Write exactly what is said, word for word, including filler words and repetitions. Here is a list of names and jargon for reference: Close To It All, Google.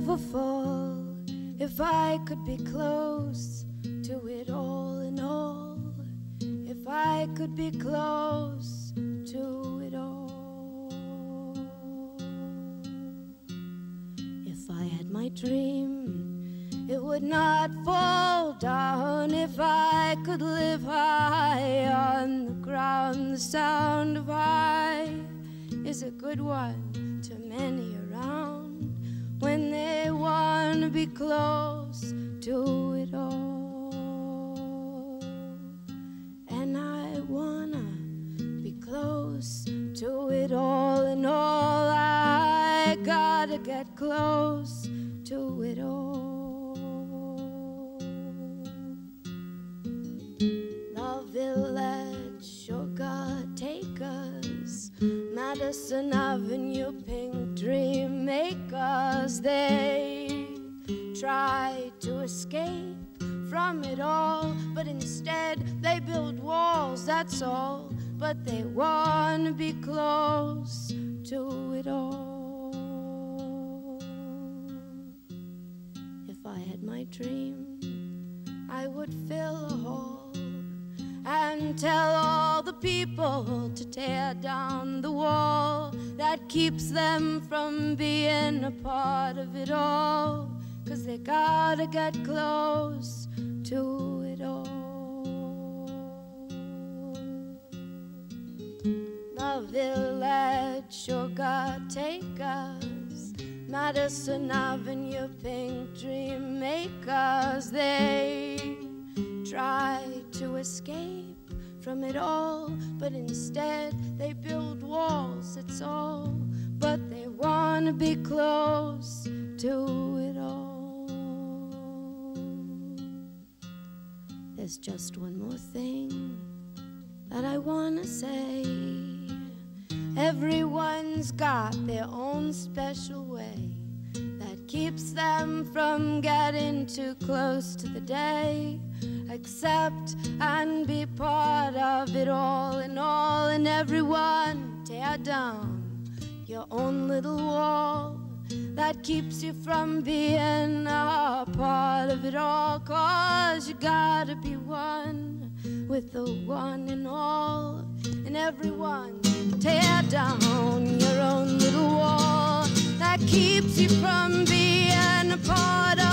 never fall if I could be close to it all in all. If I could be close to it all. If I had my dream, it would not fall down. If I could live high on the ground, the sound of high is a good one to many around when they want to be close to it all. And I wanna be close to it all and all. I gotta get close to it all. The village sugar takers, Madison Avenue pink dream makers, they try to escape from it all, but instead they build walls, that's all. But they want to be close to it all. If I had my dream, I would fill a hall and tell all the people to tear down the wall that keeps them from being a part of it all. 'Cause they gotta get close to it all. The village sugar takers, Madison Avenue pink dream makers, they try to escape from it all, but instead they build walls, that's all. But they wanna be close to it all. There's just one more thing that I wanna say. Everyone's got their own special way that keeps them from getting too close to the day. Accept and be part of it all and all. And everyone tear down your own little wall that keeps you from being a part of it all. 'Cause you gotta be one with the one and all. And everyone tear down your own little wall that keeps you from being a part of